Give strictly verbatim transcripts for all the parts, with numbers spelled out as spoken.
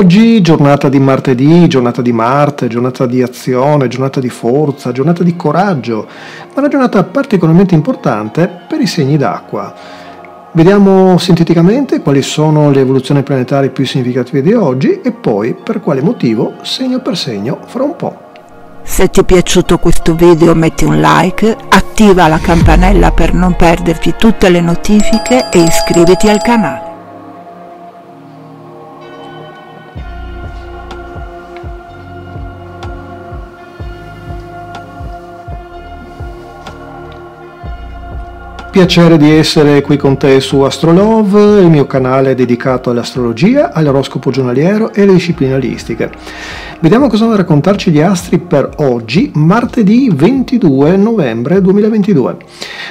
Oggi giornata di martedì, giornata di Marte, giornata di azione, giornata di forza, giornata di coraggio, ma una giornata particolarmente importante per i segni d'acqua. Vediamo sinteticamente quali sono le evoluzioni planetarie più significative di oggi e poi per quale motivo, segno per segno, fra un po'. Se ti è piaciuto questo video metti un like, attiva la campanella per non perderti tutte le notifiche e iscriviti al canale. Piacere di essere qui con te su AstroLove, il mio canale dedicato all'astrologia, all'oroscopo giornaliero e alle discipline olistiche. Vediamo cosa hanno a raccontarci gli astri per oggi, martedì ventidue novembre duemilaventidue.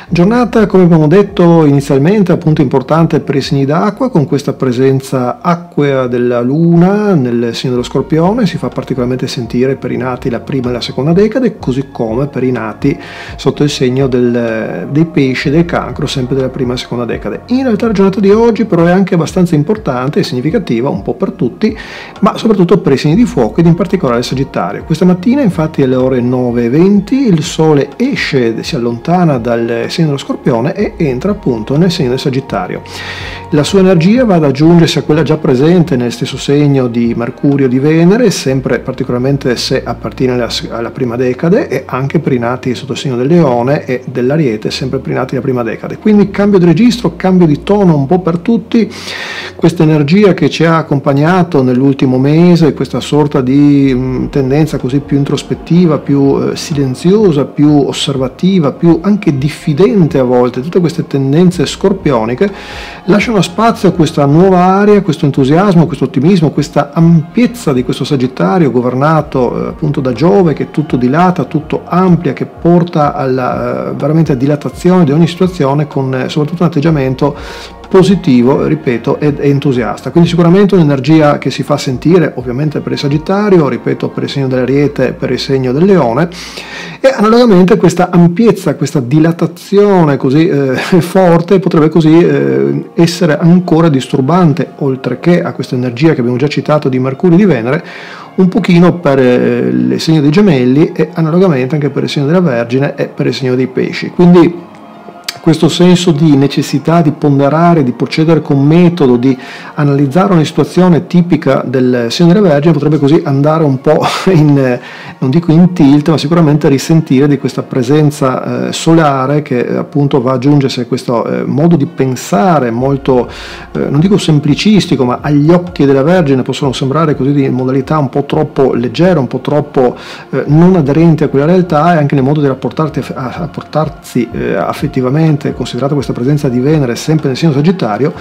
Giornata, come abbiamo detto inizialmente, appunto importante per i segni d'acqua, con questa presenza acquea della Luna nel segno dello Scorpione. Si fa particolarmente sentire per i nati la prima e la seconda decade, così come per i nati sotto il segno del, dei pesci, del Cancro, sempre della prima e seconda decade. In realtà la giornata di oggi però è anche abbastanza importante e significativa un po' per tutti, ma soprattutto per i segni di fuoco ed in particolare il Sagittario. Questa mattina infatti alle ore nove e venti il Sole esce, si allontana dal segno dello Scorpione e entra appunto nel segno del Sagittario. La sua energia va ad aggiungersi a quella già presente nel stesso segno di Mercurio e di Venere, sempre particolarmente se appartiene alla, alla prima decade, e anche per i nati sotto il segno del Leone e dell'Ariete, sempre per i nati della prima decade. Quindi cambio di registro, cambio di tono un po' per tutti. Questa energia che ci ha accompagnato nell'ultimo mese, questa sorta di mh, tendenza così più introspettiva, più eh, silenziosa, più osservativa, più anche diffidente a volte, tutte queste tendenze scorpioniche lasciano spazio a questa nuova area, questo entusiasmo, questo ottimismo, questa ampiezza di questo Sagittario governato eh, appunto da Giove, che tutto dilata, tutto amplia, che porta alla eh, veramente a dilatazione di ogni situazione, con soprattutto un atteggiamento positivo, ripeto, ed entusiasta. Quindi sicuramente un'energia che si fa sentire ovviamente per il Sagittario, ripeto, per il segno dell'Ariete, per il segno del Leone, e analogamente questa ampiezza, questa dilatazione così eh, forte potrebbe così eh, essere ancora disturbante, oltre che a questa energia che abbiamo già citato di Mercurio e di Venere, un pochino per eh, il segno dei Gemelli e analogamente anche per il segno della Vergine e per il segno dei Pesci. Quindi questo senso di necessità di ponderare, di procedere con metodo, di analizzare una situazione tipica del segno della Vergine potrebbe così andare un po' in, non dico in tilt, ma sicuramente risentire di questa presenza eh, solare che eh, appunto va a aggiungersi a questo eh, modo di pensare molto, eh, non dico semplicistico, ma agli occhi della Vergine possono sembrare così di modalità un po' troppo leggera, un po' troppo eh, non aderente a quella realtà, e anche nel modo di rapportarti, a, a portarsi eh, affettivamente, considerata questa presenza di Venere sempre nel segno Sagittario,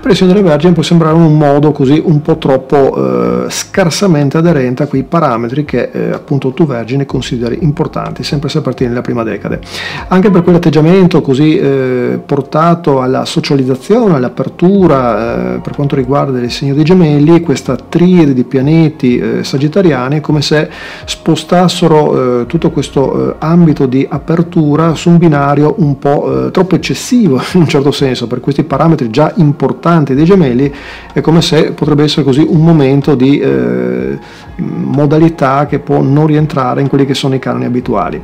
per il segno della Vergine può sembrare un modo così un po' troppo eh, scarsamente aderente a quei parametri che eh, appunto tu Vergine consideri importanti, sempre se appartiene alla prima decade. Anche per quell'atteggiamento così eh, portato alla socializzazione, all'apertura, eh, per quanto riguarda il segno dei Gemelli, questa triade di pianeti eh, sagittariani è come se spostassero eh, tutto questo eh, ambito di apertura su un binario un po' eh, troppo eccessivo in un certo senso. Per questi parametri già importanti dei Gemelli è come se potrebbe essere così un momento di eh, modalità che può non rientrare in quelli che sono i canoni abituali.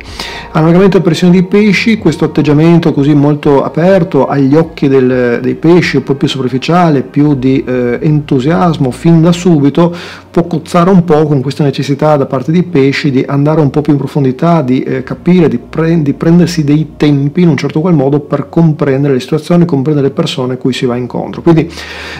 Analogamente per il segno dei Pesci, questo atteggiamento così molto aperto agli occhi del, dei pesci, un po' più superficiale, più di eh, entusiasmo fin da subito, può cozzare un po' con questa necessità da parte dei pesci di andare un po' più in profondità, di eh, capire, di, pre di prendersi dei tempi in un certo qual modo per comprendere le situazioni, comprendere le persone a cui si va incontro. Quindi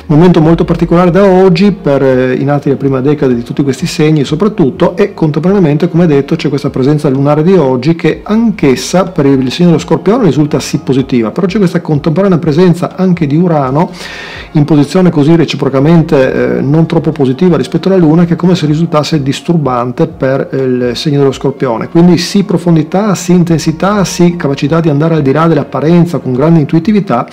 momento molto particolare da oggi per eh, i nati della prima decade di tutti questi segni soprattutto, e contemporaneamente, come detto, c'è questa presenza lunare di oggi che anch'essa per il segno dello Scorpione risulta sì positiva, però c'è questa contemporanea presenza anche di Urano in posizione così reciprocamente eh, non troppo positiva rispetto alla Luna, che è come se risultasse disturbante per eh, il segno dello Scorpione. Quindi sì profondità, sì intensità, sì capacità di andare al di là della parte trasparenza, con grande intuitività,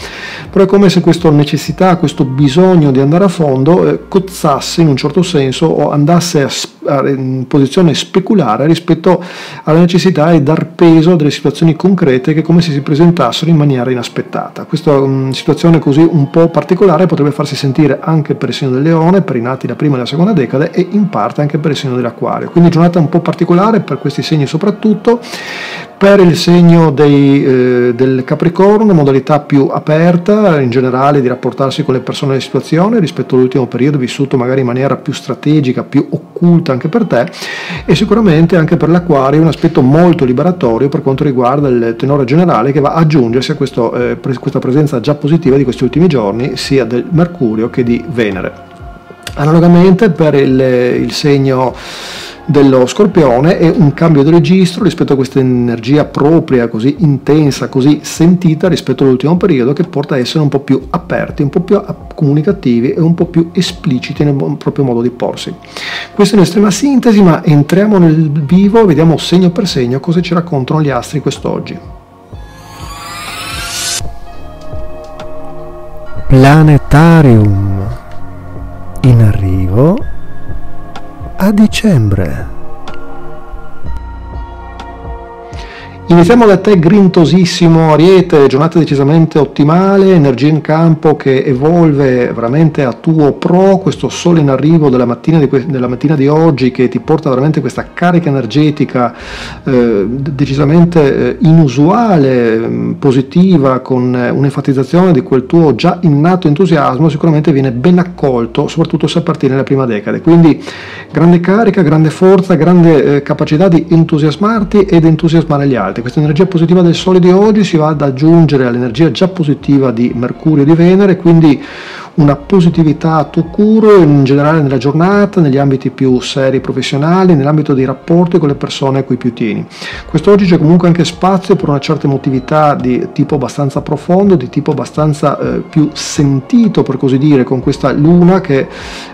però è come se questa necessità, questo bisogno di andare a fondo eh, cozzasse in un certo senso o andasse a, a, in posizione speculare rispetto alla necessità e dar peso a delle situazioni concrete che come se si presentassero in maniera inaspettata. Questa um, situazione così un po' particolare potrebbe farsi sentire anche per il segno del leone, per i nati la prima e la seconda decade e in parte anche per il segno dell'acquario. Quindi giornata un po' particolare per questi segni soprattutto, per il segno dei, eh, del Capricorno, una modalità più aperta in generale di rapportarsi con le persone e le situazioni rispetto all'ultimo periodo vissuto magari in maniera più strategica, più occulta anche per te, e sicuramente anche per l'Acquario un aspetto molto liberatorio per quanto riguarda il tenore generale che va ad aggiungersi a questo, eh, pre- questa presenza già positiva di questi ultimi giorni sia del Mercurio che di Venere. Analogamente per il, il segno dello Scorpione è un cambio di registro rispetto a questa energia propria così intensa, così sentita rispetto all'ultimo periodo, che porta a essere un po' più aperti, un po' più comunicativi e un po' più espliciti nel proprio modo di porsi. Questa è un'estrema sintesi, ma entriamo nel vivo e vediamo segno per segno cosa ci raccontano gli astri quest'oggi. Planetarium in arrivo a dicembre. Iniziamo da te, grintosissimo Ariete, giornata decisamente ottimale, energia in campo che evolve veramente a tuo pro, questo sole in arrivo della mattina di, que- della mattina di oggi che ti porta veramente questa carica energetica eh, decisamente eh, inusuale, mh, positiva, con eh, un'enfatizzazione di quel tuo già innato entusiasmo, sicuramente viene ben accolto, soprattutto se appartiene alla prima decade. Quindi grande carica, grande forza, grande eh, capacità di entusiasmarti ed entusiasmare gli altri. Questa energia positiva del Sole di oggi si va ad aggiungere all'energia già positiva di Mercurio e di Venere, quindi una positività a tuo curo in generale nella giornata, negli ambiti più seri professionali, nell'ambito dei rapporti con le persone a cui più tieni. Quest'oggi c'è comunque anche spazio per una certa emotività di tipo abbastanza profondo, di tipo abbastanza eh, più sentito per così dire, con questa luna che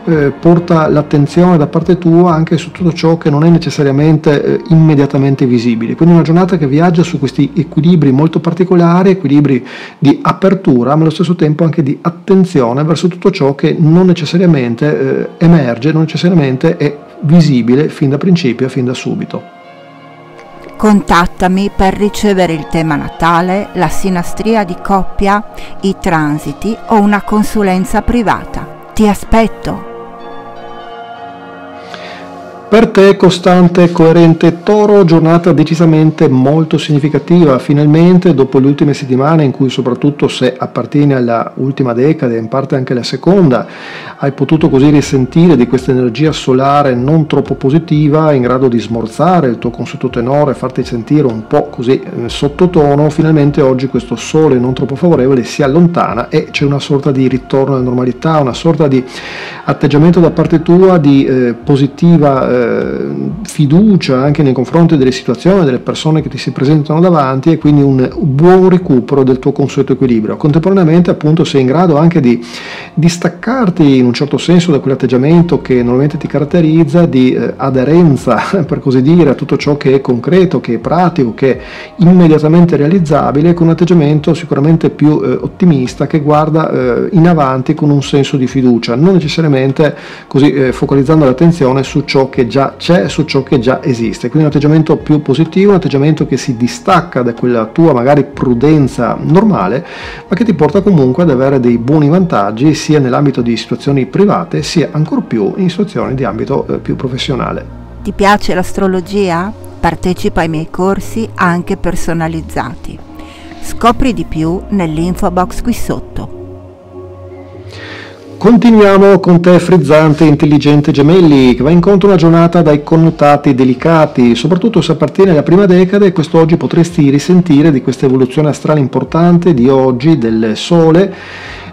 eh, porta l'attenzione da parte tua anche su tutto ciò che non è necessariamente eh, immediatamente visibile. Quindi una giornata che viaggia su questi equilibri molto particolari, equilibri di apertura ma allo stesso tempo anche di attenzione verso tutto ciò che non necessariamente eh, emerge, non necessariamente è visibile fin da principio, fin da subito. Contattami per ricevere il tema natale, la sinastria di coppia, i transiti o una consulenza privata. Ti aspetto! Per te, costante, coerente Toro, giornata decisamente molto significativa. Finalmente, dopo le ultime settimane in cui, soprattutto se appartiene alla ultima decade, in parte anche alla seconda, hai potuto così risentire di questa energia solare non troppo positiva, in grado di smorzare il tuo consueto tenore, farti sentire un po' così sottotono. Finalmente oggi questo sole non troppo favorevole si allontana e c'è una sorta di ritorno alla normalità, una sorta di atteggiamento da parte tua di eh, positiva fiducia anche nei confronti delle situazioni, delle persone che ti si presentano davanti, e quindi un buon recupero del tuo consueto equilibrio. Contemporaneamente appunto sei in grado anche di distaccarti in un certo senso da quell'atteggiamento che normalmente ti caratterizza di eh, aderenza per così dire a tutto ciò che è concreto, che è pratico, che è immediatamente realizzabile, con un atteggiamento sicuramente più eh, ottimista che guarda eh, in avanti con un senso di fiducia, non necessariamente così eh, focalizzando l'attenzione su ciò che già c'è, su ciò che già esiste. Quindi un atteggiamento più positivo, un atteggiamento che si distacca da quella tua magari prudenza normale, ma che ti porta comunque ad avere dei buoni vantaggi sia nell'ambito di situazioni private sia ancor più in situazioni di ambito eh, più professionale. Ti piace l'astrologia? Partecipa ai miei corsi anche personalizzati. Scopri di più nell'info box qui sotto. Continuiamo con te, frizzante intelligente Gemelli, che va incontro a una giornata dai connotati delicati, soprattutto se appartiene alla prima decade. Quest'oggi potresti risentire di questa evoluzione astrale importante di oggi del Sole,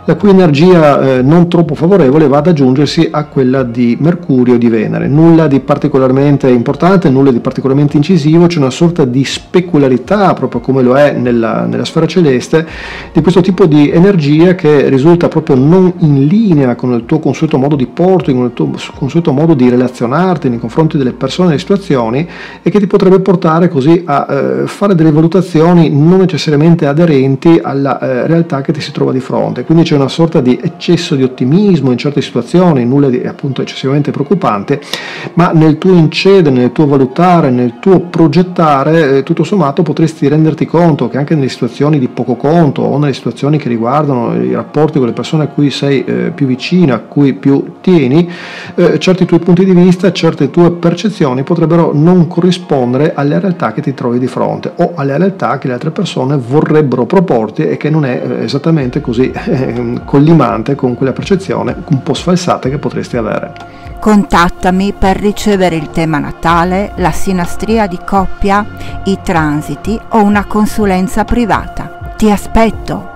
la cui energia eh, non troppo favorevole va ad aggiungersi a quella di Mercurio e di Venere. Nulla di particolarmente importante, nulla di particolarmente incisivo, c'è una sorta di specularità, proprio come lo è nella, nella sfera celeste, di questo tipo di energia che risulta proprio non in linea con il tuo consueto modo di porto, con il tuo consueto modo di relazionarti nei confronti delle persone e delle situazioni, e che ti potrebbe portare così a eh, fare delle valutazioni non necessariamente aderenti alla eh, realtà che ti si trova di fronte. Quindi c'è una sorta di eccesso di ottimismo in certe situazioni, nulla di appunto eccessivamente preoccupante, ma nel tuo incedere, nel tuo valutare, nel tuo progettare, eh, tutto sommato potresti renderti conto che anche nelle situazioni di poco conto o nelle situazioni che riguardano i rapporti con le persone a cui sei eh, più vicino, a cui più tieni, eh, certi tuoi punti di vista, certe tue percezioni potrebbero non corrispondere alle realtà che ti trovi di fronte o alle realtà che le altre persone vorrebbero proporti e che non è eh, esattamente così eh, collimante con quella percezione un po' sfalsata che potresti avere. Contattami per ricevere il tema natale, la sinastria di coppia, i transiti o una consulenza privata. Ti aspetto!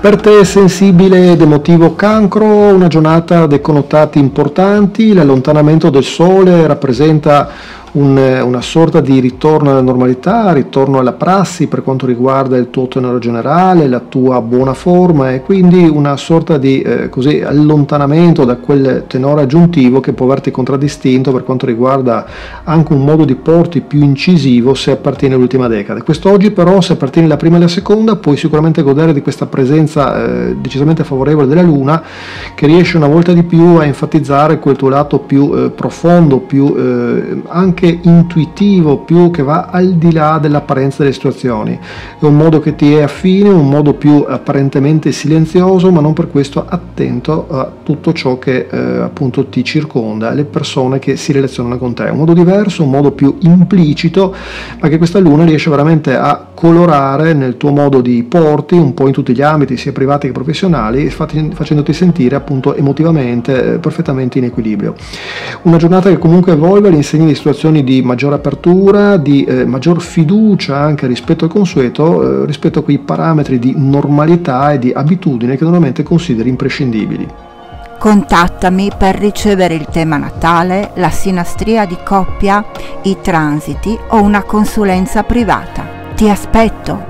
Per te sensibile ed emotivo Cancro, una giornata dei connotati importanti, l'allontanamento del sole rappresenta un, una sorta di ritorno alla normalità, ritorno alla prassi per quanto riguarda il tuo tenore generale, la tua buona forma, e quindi una sorta di eh, così, allontanamento da quel tenore aggiuntivo che può averti contraddistinto per quanto riguarda anche un modo di porti più incisivo se appartiene all'ultima decade. Quest'oggi però, se appartiene alla prima e alla seconda, puoi sicuramente godere di questa presenza decisamente favorevole della Luna, che riesce una volta di più a enfatizzare quel tuo lato più eh, profondo, più eh, anche intuitivo, più che va al di là dell'apparenza delle situazioni. È un modo che ti è affine, un modo più apparentemente silenzioso, ma non per questo attento a tutto ciò che eh, appunto ti circonda, alle persone che si relazionano con te. Un modo diverso, un modo più implicito, ma che questa Luna riesce veramente a colorare nel tuo modo di porti un po' in tutti gli ambiti, sia privati che professionali, facendoti sentire appunto emotivamente eh, perfettamente in equilibrio. Una giornata che comunque evolve all'insegna di situazioni di maggiore apertura, di eh, maggior fiducia anche rispetto al consueto, eh, rispetto a quei parametri di normalità e di abitudine che normalmente consideri imprescindibili. Contattami per ricevere il tema natale, la sinastria di coppia, i transiti o una consulenza privata. Ti aspetto!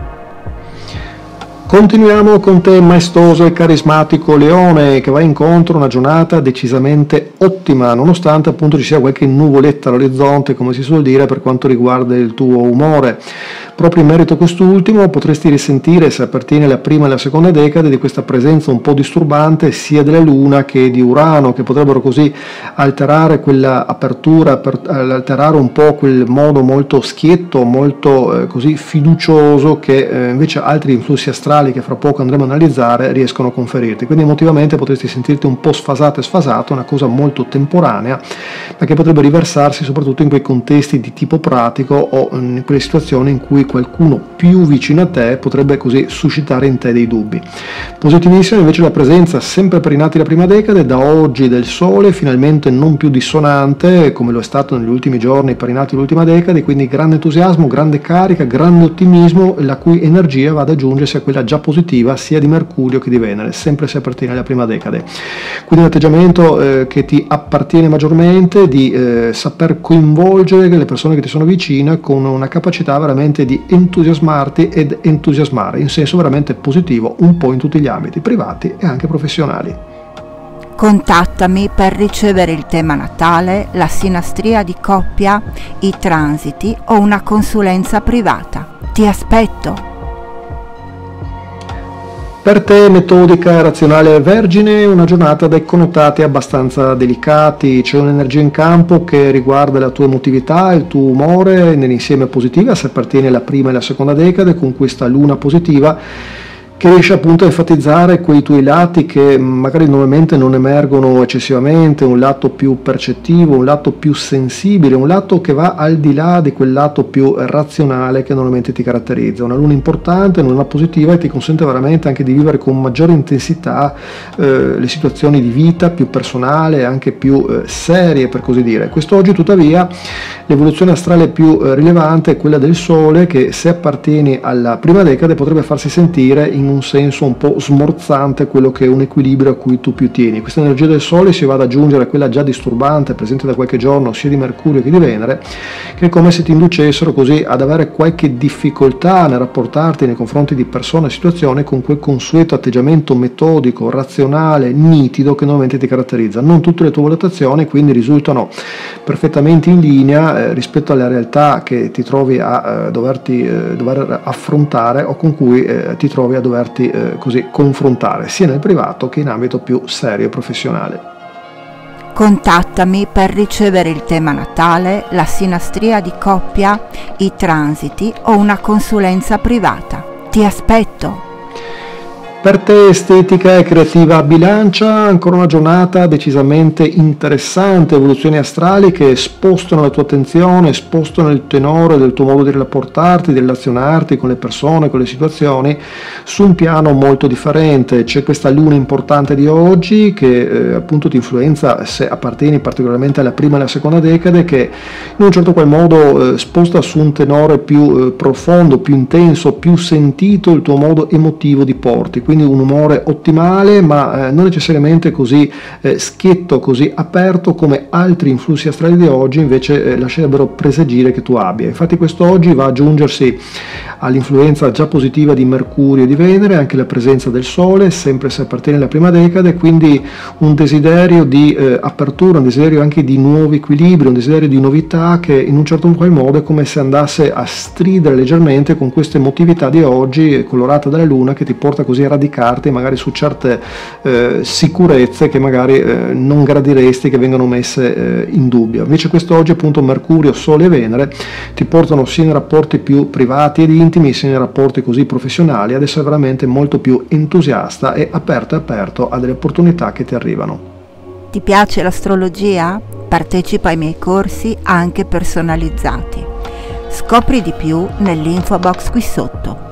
Continuiamo con te, maestoso e carismatico Leone, che va incontro a una giornata decisamente ottima, nonostante appunto ci sia qualche nuvoletta all'orizzonte, come si suol dire, per quanto riguarda il tuo umore. Proprio in merito a quest'ultimo potresti risentire, se appartiene alla prima e alla seconda decade, di questa presenza un po' disturbante sia della Luna che di Urano, che potrebbero così alterare quella apertura, per, alterare un po' quel modo molto schietto, molto eh, così fiducioso che eh, invece altri influssi astrali, che fra poco andremo a analizzare, riescono a conferirti. Quindi emotivamente potresti sentirti un po' sfasato e sfasato, una cosa molto temporanea, ma che potrebbe riversarsi soprattutto in quei contesti di tipo pratico o in quelle situazioni in cui qualcuno più vicino a te potrebbe così suscitare in te dei dubbi. Positivissima invece la presenza, sempre per i nati la prima decade, da oggi del Sole, finalmente non più dissonante come lo è stato negli ultimi giorni per i nati l'ultima decade, quindi grande entusiasmo, grande carica, grande ottimismo, la cui energia va ad aggiungersi a quella già positiva sia di Mercurio che di Venere, sempre se appartiene alla prima decade. Quindi un atteggiamento eh, che ti appartiene maggiormente, di eh, saper coinvolgere le persone che ti sono vicine con una capacità veramente di entusiasmarti ed entusiasmare in senso veramente positivo un po' in tutti gli ambiti privati e anche professionali. Contattami per ricevere il tema natale, la sinastria di coppia, i transiti o una consulenza privata. Ti aspetto! Per te, metodica e razionale Vergine, una giornata dai connotati abbastanza delicati, c'è un'energia in campo che riguarda la tua emotività, il tuo umore, nell'insieme positiva, se appartiene alla prima e alla seconda decade, con questa Luna positiva, che riesce appunto a enfatizzare quei tuoi lati che magari normalmente non emergono eccessivamente, un lato più percettivo, un lato più sensibile, un lato che va al di là di quel lato più razionale che normalmente ti caratterizza. Una Luna importante, una Luna positiva, che ti consente veramente anche di vivere con maggiore intensità eh, le situazioni di vita più personale, anche più eh, serie per così dire. Quest'oggi tuttavia l'evoluzione astrale più eh, rilevante è quella del Sole, che se appartieni alla prima decade potrebbe farsi sentire in un senso un po' smorzante quello che è un equilibrio a cui tu più tieni. Questa energia del Sole si va ad aggiungere a quella già disturbante presente da qualche giorno sia di Mercurio che di Venere, che è come se ti inducessero così ad avere qualche difficoltà nel rapportarti nei confronti di persone e situazioni con quel consueto atteggiamento metodico, razionale, nitido che normalmente ti caratterizza. Non tutte le tue valutazioni quindi risultano perfettamente in linea eh, rispetto alla realtà che ti trovi a eh, doverti eh, dover affrontare o con cui eh, ti trovi a doverti eh, così confrontare, sia nel privato che in ambito più serio e professionale. Contattami per ricevere il tema natale, la sinastria di coppia, i transiti o una consulenza privata. Ti aspetto! Per te, estetica e creativa Bilancia, ancora una giornata decisamente interessante, evoluzioni astrali che spostano la tua attenzione, spostano il tenore del tuo modo di rapportarti, di relazionarti con le persone, con le situazioni, su un piano molto differente. C'è questa luna importante di oggi che eh, appunto ti influenza se appartieni particolarmente alla prima e alla seconda decade, che in un certo qual modo eh, sposta su un tenore più eh, profondo, più intenso, più sentito il tuo modo emotivo di porti. Quindi un umore ottimale, ma eh, non necessariamente così eh, schietto, così aperto come altri influssi astrali di oggi invece eh, lascerebbero presagire che tu abbia. Infatti quest'oggi va ad aggiungersi all'influenza già positiva di Mercurio e di Venere anche la presenza del Sole, sempre se appartiene alla prima decade, quindi un desiderio di eh, apertura, un desiderio anche di nuovi equilibri, un desiderio di novità che in un certo qual modo è come se andasse a stridere leggermente con questa emotività di oggi colorata dalla Luna, che ti porta così a radicarti magari su certe eh, sicurezze che magari eh, non gradiresti che vengano messe eh, in dubbio. Invece quest'oggi appunto Mercurio, Sole e Venere ti portano sia nei rapporti più privati ed intimi sia nei rapporti così professionali ad essere veramente molto più entusiasta e aperto e aperto a delle opportunità che ti arrivano. Ti piace l'astrologia? Partecipa ai miei corsi anche personalizzati. Scopri di più nell'info box qui sotto.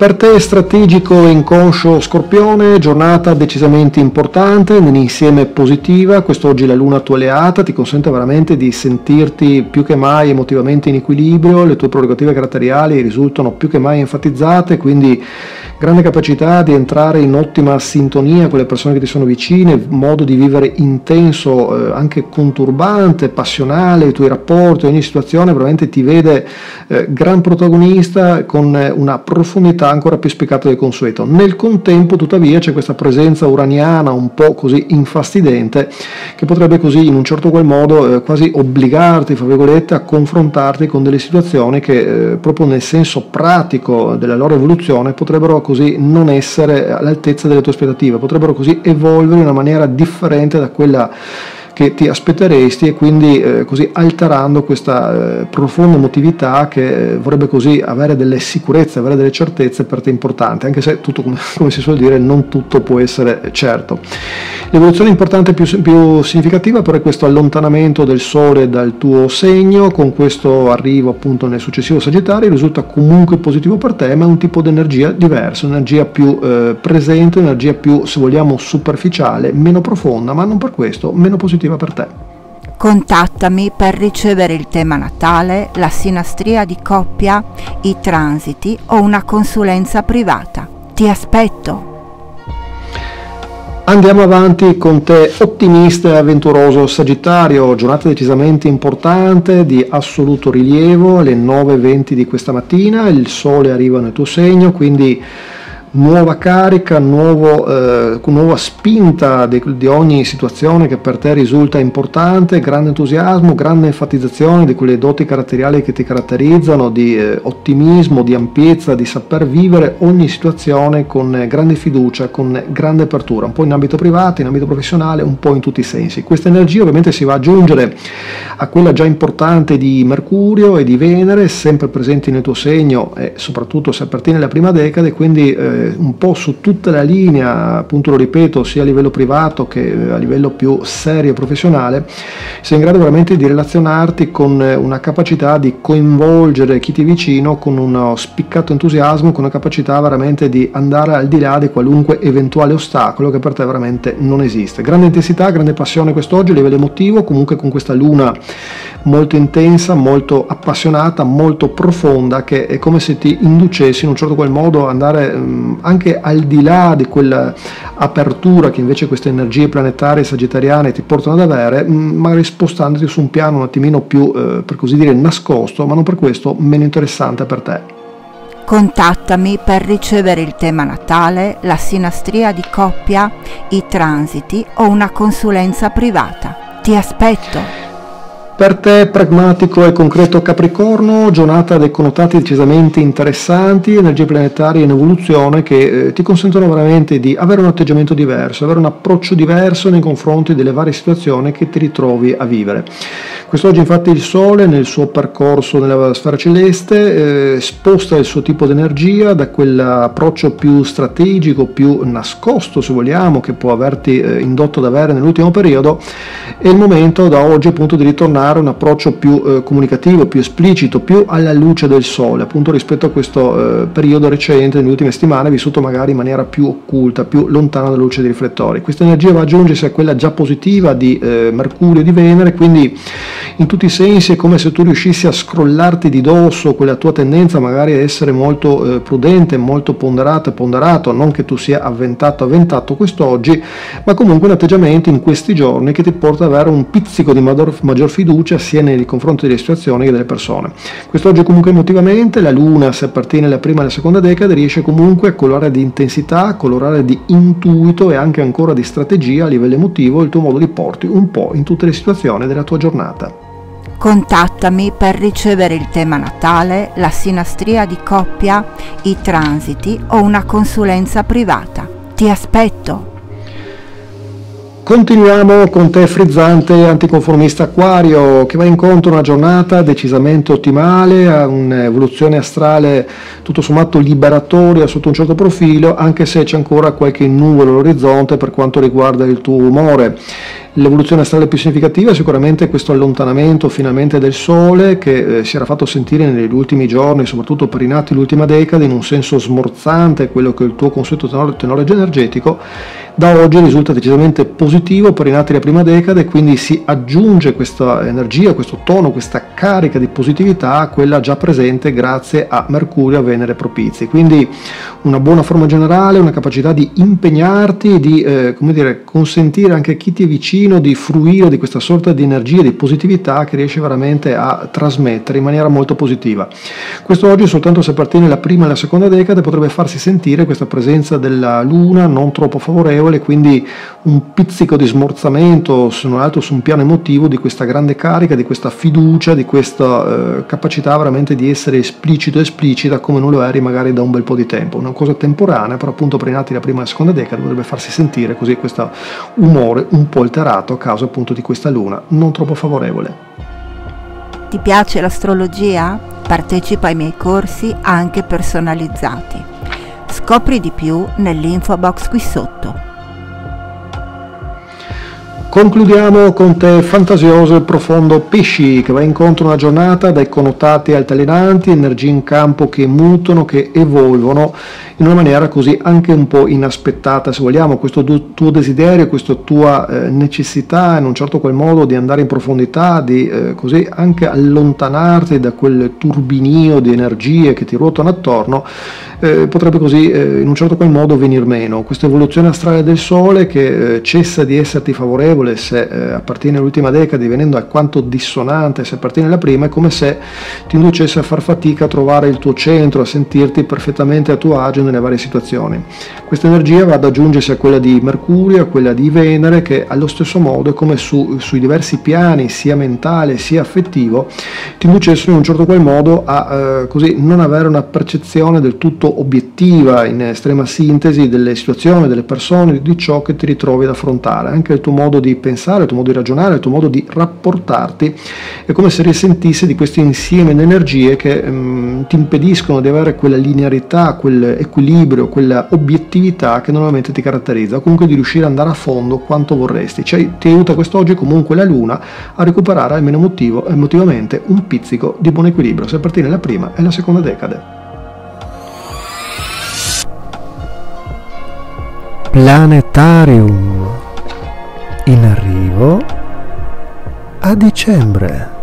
Per te, strategico e inconscio Scorpione, giornata decisamente importante, nell'insieme positiva. Quest'oggi la Luna tua alleata ti consente veramente di sentirti più che mai emotivamente in equilibrio, le tue prerogative caratteriali risultano più che mai enfatizzate, quindi grande capacità di entrare in ottima sintonia con le persone che ti sono vicine, modo di vivere intenso, eh, anche conturbante, passionale, i tuoi rapporti, ogni situazione veramente ti vede eh, gran protagonista con una profondità ancora più spiccata del consueto. Nel contempo tuttavia c'è questa presenza uraniana un po' così infastidente che potrebbe così in un certo qual modo eh, quasi obbligarti, fra virgolette, a confrontarti con delle situazioni che eh, proprio nel senso pratico della loro evoluzione potrebbero così non essere all'altezza delle tue aspettative, potrebbero così evolvere in una maniera differente da quella che ti aspetteresti, e quindi eh, così alterando questa eh, profonda emotività che eh, vorrebbe così avere delle sicurezze, avere delle certezze per te importanti, anche se tutto, come, come si suol dire, non tutto può essere certo. L'evoluzione importante più, più significativa però è questo allontanamento del Sole dal tuo segno. Con questo arrivo appunto nel successivo Sagittario risulta comunque positivo per te, ma è un tipo di energia diverso, un'energia più eh, presente, un'energia più, se vogliamo, superficiale, meno profonda, ma non per questo meno positiva per te. Contattami per ricevere il tema natale, la sinastria di coppia, i transiti o una consulenza privata. Ti aspetto! Andiamo avanti con te, ottimista e avventuroso Sagittario, giornata decisamente importante, di assoluto rilievo, alle nove e venti di questa mattina, il Sole arriva nel tuo segno, quindi nuova carica, nuovo, eh, nuova spinta di, di ogni situazione che per te risulta importante, grande entusiasmo, grande enfatizzazione di quelle doti caratteriali che ti caratterizzano, di eh, ottimismo, di ampiezza, di saper vivere ogni situazione con eh, grande fiducia, con grande apertura, un po' in ambito privato, in ambito professionale, un po' in tutti i sensi. Questa energia ovviamente si va ad aggiungere a quella già importante di Mercurio e di Venere, sempre presenti nel tuo segno e soprattutto se appartiene alla prima decade, quindi eh, eh, un po' su tutta la linea, appunto lo ripeto, sia a livello privato che a livello più serio e professionale, sei in grado veramente di relazionarti con una capacità di coinvolgere chi ti è vicino con uno spiccato entusiasmo, con una capacità veramente di andare al di là di qualunque eventuale ostacolo che per te veramente non esiste. Grande intensità, grande passione quest'oggi a livello emotivo, comunque con questa luna molto intensa, molto appassionata, molto profonda, che è come se ti inducessi in un certo qual modo ad andare anche al di là di quella apertura che invece queste energie planetarie sagittariane ti portano ad avere, magari spostandoti su un piano un attimino più, eh, per così dire, nascosto, ma non per questo meno interessante per te. Contattami per ricevere il tema natale, la sinastria di coppia, i transiti o una consulenza privata. Ti aspetto! Per te, pragmatico e concreto Capricorno, giornata dei connotati decisamente interessanti, energie planetarie in evoluzione che eh, ti consentono veramente di avere un atteggiamento diverso, avere un approccio diverso nei confronti delle varie situazioni che ti ritrovi a vivere. Quest'oggi infatti il Sole nel suo percorso nella sfera celeste eh, sposta il suo tipo di energia da quell'approccio più strategico, più nascosto se vogliamo, che può averti eh, indotto ad avere nell'ultimo periodo, è il momento da oggi appunto di ritornare un approccio più eh, comunicativo, più esplicito, più alla luce del sole, appunto rispetto a questo eh, periodo recente, nelle ultime settimane, vissuto magari in maniera più occulta, più lontana dalla luce dei riflettori. Questa energia va a aggiungersi a quella già positiva di eh, Mercurio e di Venere, quindi in tutti i sensi è come se tu riuscissi a scrollarti di dosso quella tua tendenza magari a essere molto eh, prudente, molto ponderata e ponderato, non che tu sia avventato avventato quest'oggi, ma comunque un atteggiamento in questi giorni che ti porta ad avere un pizzico di maggior, maggior fiducia sia nei confronti delle situazioni che delle persone. Quest'oggi comunque emotivamente la luna, se appartiene alla prima e alla seconda decade, riesce comunque a colorare di intensità, a colorare di intuito e anche ancora di strategia a livello emotivo il tuo modo di porti un po' in tutte le situazioni della tua giornata. Contattami per ricevere il tema natale, la sinastria di coppia, i transiti o una consulenza privata. Ti aspetto! Continuiamo con te, frizzante anticonformista Acquario, che va incontro a una giornata decisamente ottimale, a un'evoluzione astrale tutto sommato liberatoria sotto un certo profilo, anche se c'è ancora qualche nuvolo all'orizzonte per quanto riguarda il tuo umore. L'evoluzione astrale più significativa è sicuramente questo allontanamento finalmente del Sole, che eh, si era fatto sentire negli ultimi giorni, soprattutto per i nati l'ultima decade, in un senso smorzante, quello che è il tuo consueto tenore, tenore energetico. Da oggi risulta decisamente positivo per i nati della prima decade, quindi si aggiunge questa energia, questo tono, questa carica di positività a quella già presente grazie a Mercurio e Venere propizi. Quindi una buona forma generale, una capacità di impegnarti, di eh, come dire, consentire anche a chi ti è vicino di fruire di questa sorta di energia, di positività che riesce veramente a trasmettere in maniera molto positiva. Questo oggi soltanto se appartiene alla prima e alla seconda decade potrebbe farsi sentire questa presenza della luna non troppo favorevole, quindi un pizzico di smorzamento, se non altro su un piano emotivo, di questa grande carica, di questa fiducia, di questa eh, capacità veramente di essere esplicito e esplicita come non lo eri magari da un bel po' di tempo. Una cosa temporanea, però appunto per i nati la prima e la seconda decade potrebbe farsi sentire così questo umore un po' alterato a causa appunto di questa luna non troppo favorevole. Ti piace l'astrologia? Partecipa ai miei corsi anche personalizzati. Scopri di più nell'info box qui sotto. Concludiamo con te, fantasioso e profondo Pesci, che va incontro a una giornata dai connotati altalenanti, energie in campo che mutano, che evolvono in una maniera così anche un po' inaspettata, se vogliamo. Questo tuo desiderio, questa tua eh, necessità in un certo qual modo di andare in profondità, di eh, così anche allontanarti da quel turbinio di energie che ti ruotano attorno, eh, potrebbe così eh, in un certo qual modo venir meno. Questa evoluzione astrale del Sole che eh, cessa di esserti favorevole se eh, appartiene all'ultima decade, divenendo alquanto dissonante se appartiene alla prima, è come se ti inducesse a far fatica a trovare il tuo centro, a sentirti perfettamente a tuo agio nelle varie situazioni. Questa energia va ad aggiungersi a quella di Mercurio, a quella di Venere, che allo stesso modo, come su, sui diversi piani, sia mentale sia affettivo, ti inducessero in un certo qual modo a eh, così non avere una percezione del tutto obiettiva descrittiva in estrema sintesi delle situazioni, delle persone, di ciò che ti ritrovi ad affrontare, anche il tuo modo di pensare, il tuo modo di ragionare, il tuo modo di rapportarti. È come se risentisse di questo insieme di energie che ehm, ti impediscono di avere quella linearità, quell'equilibrio, quella obiettività che normalmente ti caratterizza, o comunque di riuscire ad andare a fondo quanto vorresti. Cioè, ti aiuta quest'oggi comunque la luna a recuperare almeno motivo, emotivamente un pizzico di buon equilibrio, se appartiene la prima e la seconda decade. Planetarium in arrivo a dicembre.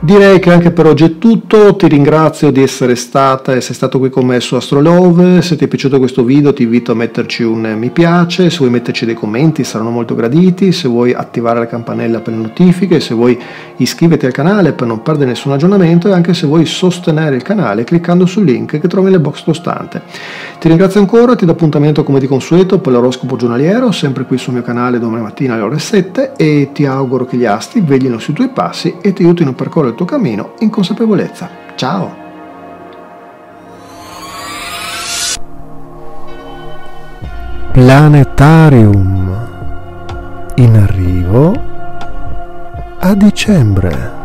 Direi che anche per oggi è tutto, ti ringrazio di essere stata e sei stato qui con me su AstroLove. Se ti è piaciuto questo video ti invito a metterci un mi piace, se vuoi metterci dei commenti saranno molto graditi, se vuoi attivare la campanella per le notifiche, se vuoi iscriverti al canale per non perdere nessun aggiornamento e anche se vuoi sostenere il canale cliccando sul link che trovi nelle box costante. Ti ringrazio ancora, ti do appuntamento come di consueto per l'oroscopo giornaliero, sempre qui sul mio canale domani mattina alle ore sette, e ti auguro che gli astri veglino sui tuoi passi e ti aiutino a percorrere il tuo cammino in consapevolezza. Ciao! Planetarium in arrivo a dicembre.